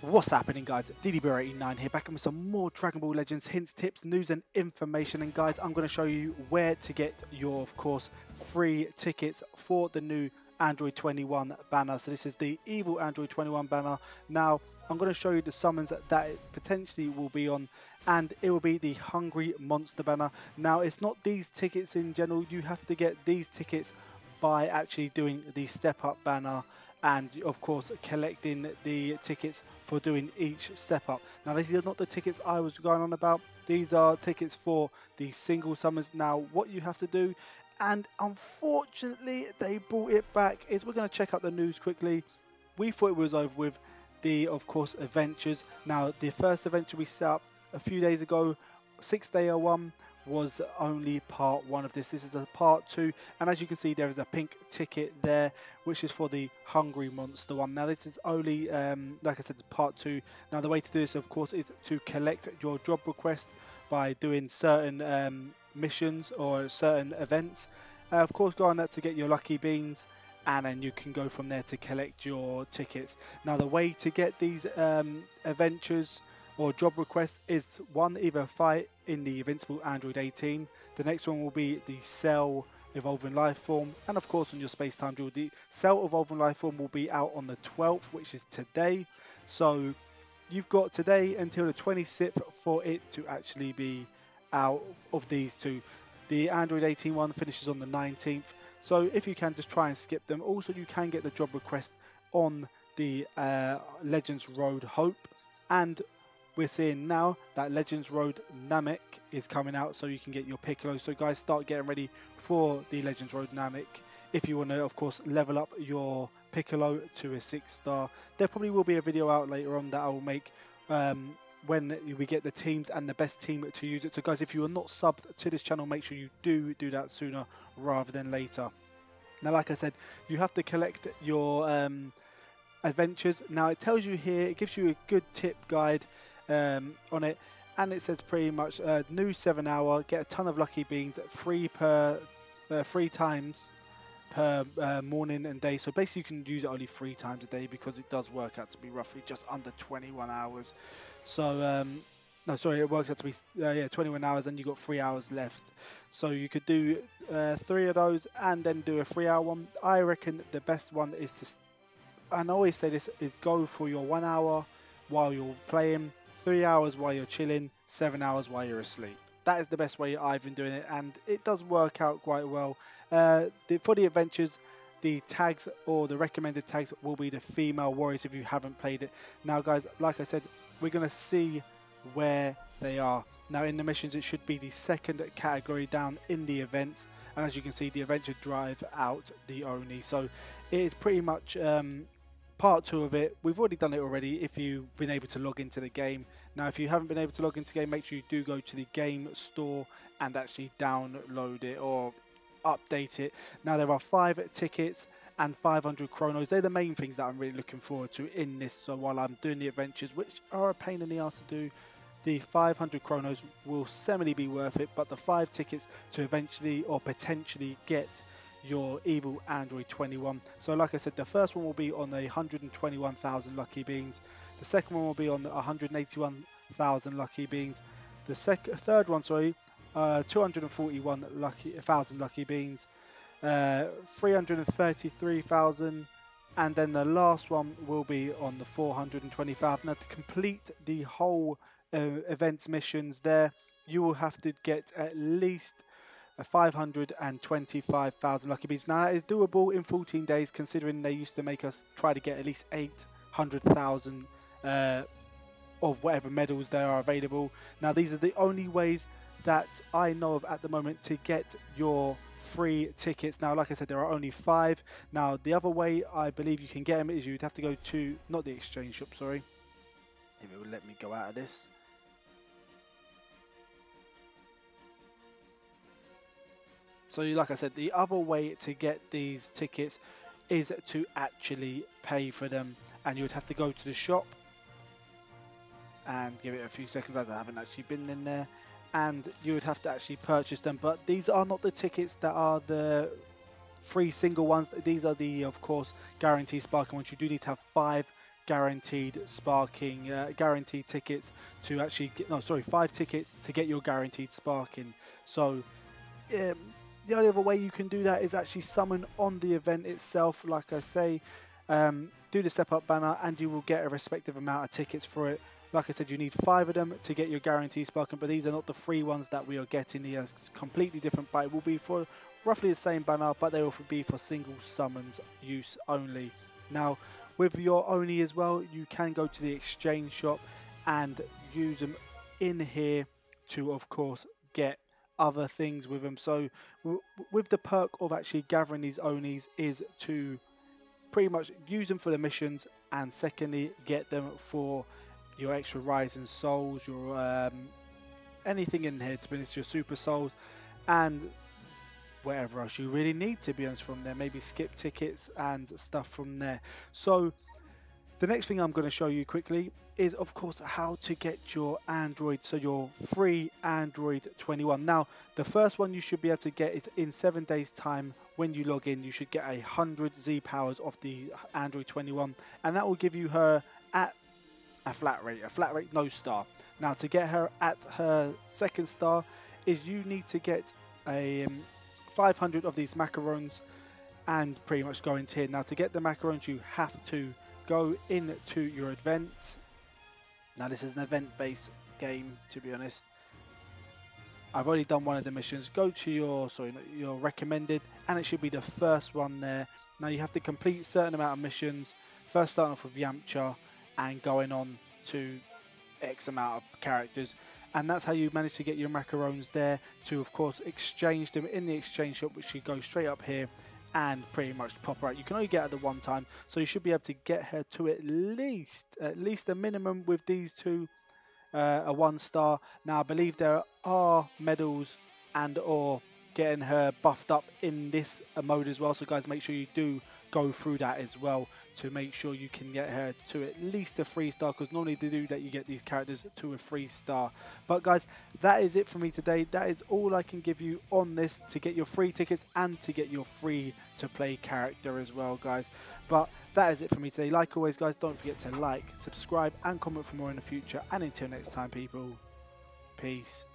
What's happening, guys? DDBeer89 here, back with some more Dragon Ball Legends hints, tips, news and information. And guys, I'm going to show you where to get your, of course, free tickets for the new Android 21 banner. So this is the evil Android 21 banner. Now I'm going to show you the summons that it potentially will be on, and it will be the Hungry Monster banner. Now it's not these tickets in general, you have to get these tickets by actually doing the step up banner and of course collecting the tickets for doing each step up. Now these are not the tickets I was going on about, these are tickets for the single summons. Now what you have to do, and unfortunately they brought it back, is we're going to check out the news quickly. We thought it was over with the, of course, adventures. Now the first adventure we set up a few days ago, 6-day 01, was only part one of this. This is the part two, and as you can see there is a pink ticket there which is for the Hungry Monster one. Now this is only like I said, part two. Now the way to do this, of course, is to collect your job request by doing certain missions or certain events. Of course, go on that to get your lucky beans, and then you can go from there to collect your tickets. Now the way to get these adventures or job request is one, either fight in the invincible Android 18. The next one will be the Cell evolving life form, and of course on your space time jewel, the Cell evolving life form will be out on the 12th, which is today. So you've got today until the 26th for it to actually be out of these two. The Android 18 one finishes on the 19th, so if you can, just try and skip them. Also, you can get the job request on the Legends Road Hope, and we're seeing now that Legends Road Namek is coming out, so you can get your Piccolo. So guys, start getting ready for the Legends Road Namek if you want to, of course, level up your Piccolo to a 6-star. There probably will be a video out later on that I will make when we get the teams and the best team to use it. So guys, if you are not subbed to this channel, make sure you do that sooner rather than later. Now like I said, you have to collect your adventures. Now it tells you here, it gives you a good tip guide on it, and it says pretty much new 7-hour, get a ton of lucky beans, three times per morning and day. So basically you can use it only 3 times a day, because it does work out to be roughly just under 21 hours. So no, sorry, it works out to be 21 hours, and you've got 3 hours left. So you could do 3 of those and then do a 3-hour one. I reckon the best one is to, and I always say this, is go for your 1 hour while you're playing, 3 hours while you're chilling, 7 hours while you're asleep. That is the best way I've been doing it, and it does work out quite well. For the adventures, the tags or the recommended tags will be the female warriors if you haven't played it. Now guys, like I said, we're going to see where they are. Now in the missions, it should be the second category down in the events, and as you can see, the adventure drive out the Oni. So it is pretty much part two of it. We've already done it already if you've been able to log into the game. Now if you haven't been able to log into the game, make sure you do go to the game store and actually download it or update it. Now there are 5 tickets and 500 chronos. They're the main things that I'm really looking forward to in this. So while I'm doing the adventures, which are a pain in the ass to do, the 500 chronos will semi be worth it, but the 5 tickets to eventually or potentially get your evil Android 21. So like I said, the first one will be on the 121,000 lucky beans, the second one will be on the 181,000 lucky beans, the third one, sorry, 241,000 lucky beans, 333,000, and then the last one will be on the 420,000. Now to complete the whole events missions there, you will have to get at least 525,000 lucky beans. Now that is doable in 14 days, considering they used to make us try to get at least 800,000 of whatever medals there are available. Now these are the only ways that I know of at the moment to get your free tickets. Now like I said, there are only 5. Now the other way I believe you can get them is you'd have to go to, not the exchange shop, sorry, if it would let me go out of this. So like I said, the other way to get these tickets is to actually pay for them, and you would have to go to the shop and give it a few seconds, as I haven't actually been in there, and you would have to actually purchase them. But these are not the tickets that are the 3 single ones. These are the, of course, guaranteed sparking ones. You do need to have 5 guaranteed sparking, guaranteed tickets to actually get, no, sorry, 5 tickets to get your guaranteed sparking. So the only other way you can do that is actually summon on the event itself, like I say. Do the step up banner and you will get a respective amount of tickets for it. Like I said, you need 5 of them to get your guaranteed sparking, but these are not the free ones that we are getting. They are completely different, but it will be for roughly the same banner, but they will be for single summons use only. Now, with your only as well, you can go to the exchange shop and use them in here to, of course, get other things with them. So, with the perk of actually gathering these onis is to pretty much use them for the missions, and secondly, get them for your extra rising souls, your anything in here, to be honest, your super souls, and whatever else you really need, to be honest, from there. Maybe skip tickets and stuff from there. So the next thing I'm going to show you quickly is, of course, how to get your Android, so your free Android 21. Now, the first one you should be able to get is in 7 days' time. When you log in, you should get 100 Z powers of the Android 21, and that will give you her at a flat rate no star. Now, to get her at her 2nd star is you need to get a 500 of these macarons and pretty much go into here. Now, to get the macarons, you have to go into your event. Now, this is an event-based game, to be honest. I've already done one of the missions. Go to your recommended, and it should be the first one there. Now, you have to complete a certain amount of missions, first starting off with Yamcha and going on to X amount of characters, and that's how you manage to get your macarons there to, of course, exchange them in the exchange shop, which you go straight up here and pretty much pop her out. You can only get her the one time, so you should be able to get her to at least a minimum with these two, a 1 star. Now, I believe there are medals and or getting her buffed up in this mode as well, so guys, make sure you do go through that as well to make sure you can get her to at least a 3 star, because normally they do that, you get these characters to a 3 star. But guys, that is it for me today. That is all I can give you on this to get your free tickets and to get your free to play character as well, guys. But that is it for me today. Like always, guys, don't forget to like, subscribe and comment for more in the future, and until next time, people, peace.